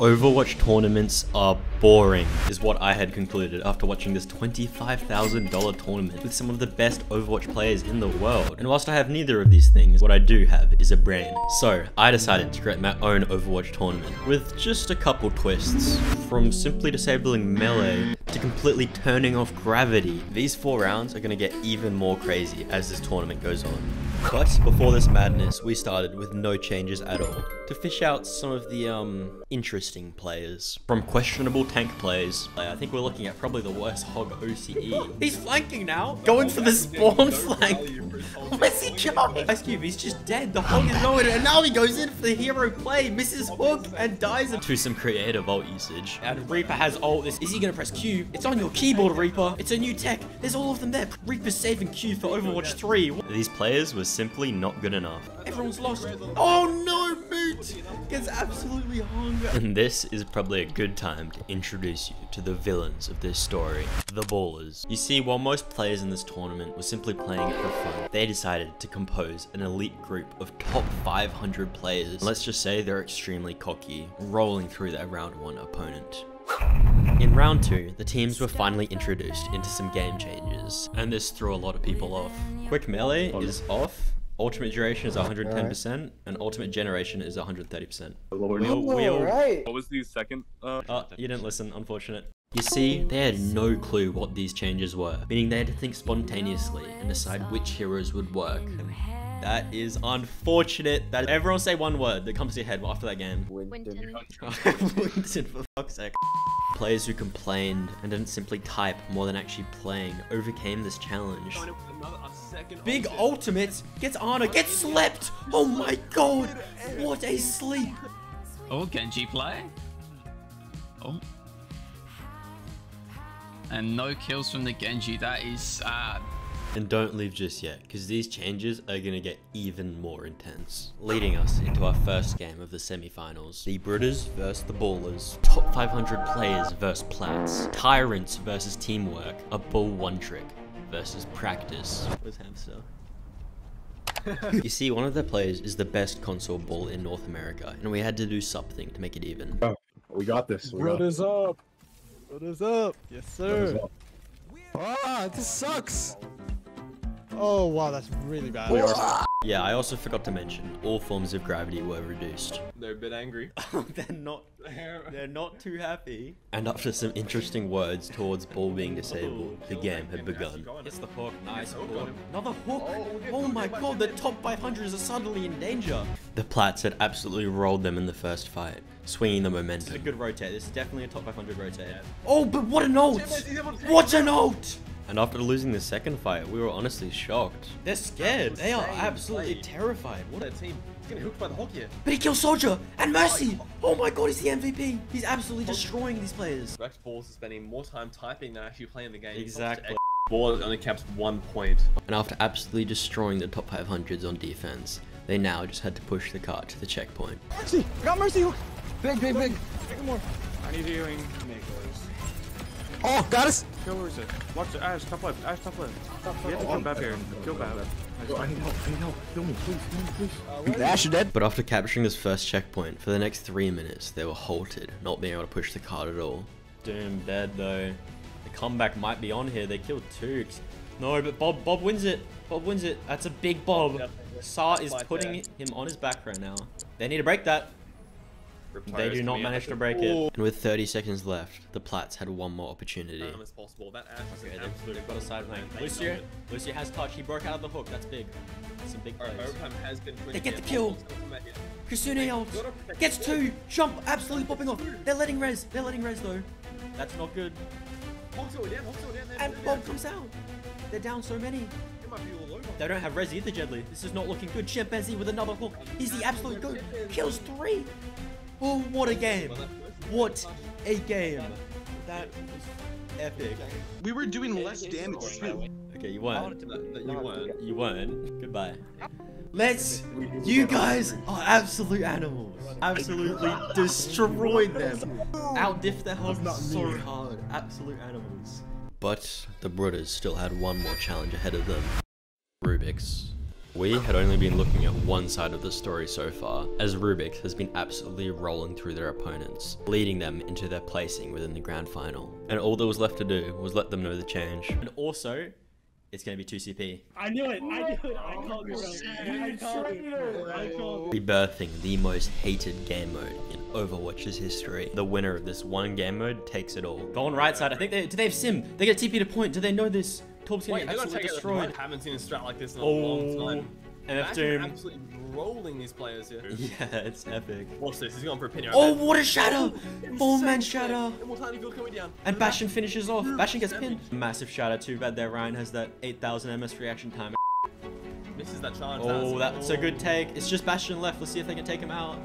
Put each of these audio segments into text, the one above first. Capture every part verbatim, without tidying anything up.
Overwatch tournaments are boring, is what I had concluded after watching this twenty-five thousand dollar tournament with some of the best Overwatch players in the world. And whilst I have neither of these things, what I do have is a brain. So I decided to create my own Overwatch tournament with just a couple twists. From simply disabling melee to completely turning off gravity. These four rounds are going to get even more crazy as this tournament goes on. But before this madness, we started with no changes at all to fish out some of the um interesting players from questionable tank plays. I think we're looking at probably the worst hog O C E. He's flanking now, going for the spawn flank. What's he doing? Ice Cube, he's just dead. The hog is nowhere, and now he goes in for the hero play, misses hook, and dies to some creative ult usage. And Reaper has ult. Is he gonna press Q? It's on your keyboard, Reaper. It's a new tech. There's all of them there. Reaper's saving Q for Overwatch three. These players were simply not good enough. Everyone's lost. Oh no, Moot gets absolutely hung. And this is probably a good time to introduce you to the villains of this story, the ballers. You see, while most players in this tournament were simply playing for fun, they decided to compose an elite group of top five hundred players. And let's just say they're extremely cocky, rolling through their round one opponent. In round two, the teams were finally introduced into some game changes, and this threw a lot of people off. Quick melee is off, ultimate duration is one hundred ten percent, right, and ultimate generation is one hundred thirty percent. Wheel, wheel. Right. What was the second? Uh, oh, you didn't listen, unfortunate. You see, they had no clue what these changes were, meaning they had to think spontaneously and decide which heroes would work. That is unfortunate. That everyone say one word that comes to your head after that game. Winton. Winton, for fuck's sake. Players who complained and didn't simply type more than actually playing overcame this challenge. Big ultimate gets Ana, gets slept. Oh my god, what a sleep. Oh, Genji play. Oh. And no kills from the Genji. That is sad. And don't leave just yet, because these changes are going to get even more intense. Leading us into our first game of the semi-finals. The Britters versus the Ballers. Top five hundred players versus Plats. Tyrants versus Teamwork. A Bull One Trick versus Practice. Where's Hamster? You see, one of their players is the best console bull in North America, and we had to do something to make it even. Oh, we got this. Britters up! Britters up! Yes, sir! Up. Ah, this sucks! Oh wow, that's really bad. Yeah, I also forgot to mention all forms of gravity were reduced. They're a bit angry. they're not they're not too happy. And after some interesting words towards ball being disabled, the game had begun. It's the hook, nice hook. Another hook! Oh my god, the top five hundreds are suddenly in danger. The Plats had absolutely rolled them in the first fight, swinging the momentum. This is a good rotate. This is definitely a top five hundred rotate. Oh, but what an ult! What an ult! And after losing the second fight, we were honestly shocked. They're scared. They are absolutely terrified. What a team. He's getting hooked by the hog here. But he kills Soldier and Mercy. Oh my god, he's the M V P. He's absolutely destroying these players. Rex Balls is spending more time typing than actually playing the game. Exactly. Ball only caps one point. And after absolutely destroying the top five hundreds on defense, they now just had to push the cart to the checkpoint. Mercy. I got Mercy. Big, big, big. Take more. I need healing. Oh, got us! Kill where is it? Watch it. Ash, top left. Ash, top left. Top left. We have to kill Bab here. Kill Bab. I need help. I need help. Kill me, please. Please, please. Ash, you're dead. But after capturing this first checkpoint, for the next three minutes, they were halted, not being able to push the cart at all. Doom dead, though. The comeback might be on here. They killed two. No, but Bob Bob wins it. Bob wins it. That's a big Bob. Saar is putting him on his back right now. They need to break that. They do not manage to break it. And with thirty seconds left, the Plats had one more opportunity. Um, it's possible. That Ash is okay, absolutely got a side lane. Lucio, Lucio has touch. He broke out of the hook. That's big. Some big plays. They get the kill. Kusune ult gets two. Jump, absolutely popping off. They're letting Rez. They're letting Rez though. That's not good. And Bob comes out. They're down so many. They don't have Rez either, Jedli. This is not looking good. Chimpanzee with another hook. He's the absolute goat. Kills three. Oh, what a game! What a game! That was epic. We were doing less damage too. Okay, you weren't. You weren't. You weren't. Goodbye. Let's... You guys are absolute animals. Absolutely destroyed them. Outdiff their hog so hard. Absolute animals. But the Britters still had one more challenge ahead of them. Rubik's. We had only been looking at one side of the story so far, as Rubik has been absolutely rolling through their opponents, leading them into their placing within the grand final. And all that was left to do was let them know the change. And also, it's going to be two C P. I knew it! I knew it! I called it! I called it! I called it! Rebirthing the most hated game mode in Overwatch's history. The winner of this one game mode takes it all. Go on right side. I think they- do they have Sim? They get T P to point. Do they know this? Torp's going to get absolutely destroyed. I haven't seen a strat like this in a long time. N F Doom. Absolutely rolling these players here. Yeah, it's epic. Watch this. He's going for a pin. Oh, what a shatter! Full man shatter. Immortality field coming down. And Bastion finishes off. Bastion gets pinned. Massive shatter. Too bad there. Ryan has that eight thousand M S reaction time. Misses that charge. Oh, that's a good take. It's just Bastion left. Let's see if they can take him out.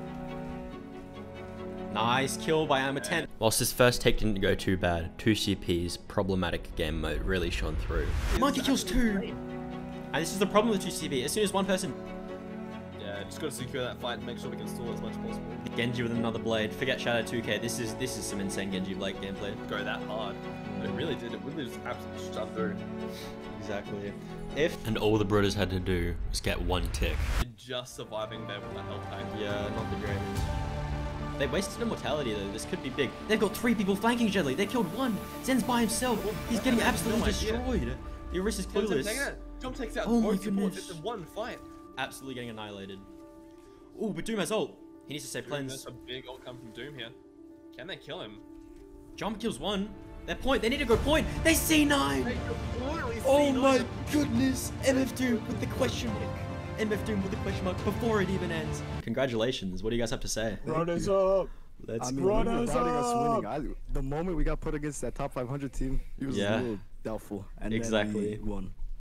Nice kill by Amatent. Whilst his first take didn't go too bad, two C P's problematic game mode really shone through. Monkey kills two! And this is the problem with two C P, as soon as one person... Yeah, just gotta secure that fight and make sure we can stall as much as possible. Genji with another blade. Forget Shadow two K, this is this is some insane Genji Blade gameplay. Go that hard. It really did, it really just absolutely shoved through. Exactly. If... And all the Brothers had to do was get one tick. Just surviving there with a health pack. Yeah, not the greatest. They wasted immortality though, this could be big. They've got three people flanking Jedli, they killed one! Zen's by himself, he's getting absolutely destroyed! The Orisa's clueless. Tom takes out oh both supports in one fight. Absolutely getting annihilated. Ooh, but Doom has ult. He needs to save Doom, cleanse. That's a big ult come from Doom here. Can they kill him? Jump kills one. They're point, they need to go point. They C nine! They completely oh C nine. My goodness! M F Doom with the question mark. M F Doom with the question mark before it even ends. Congratulations, what do you guys have to say? Brothers up! Let's I mean, run us up! Us I, the moment we got put against that top five hundred team, it was yeah. a little doubtful. And exactly. Then we won.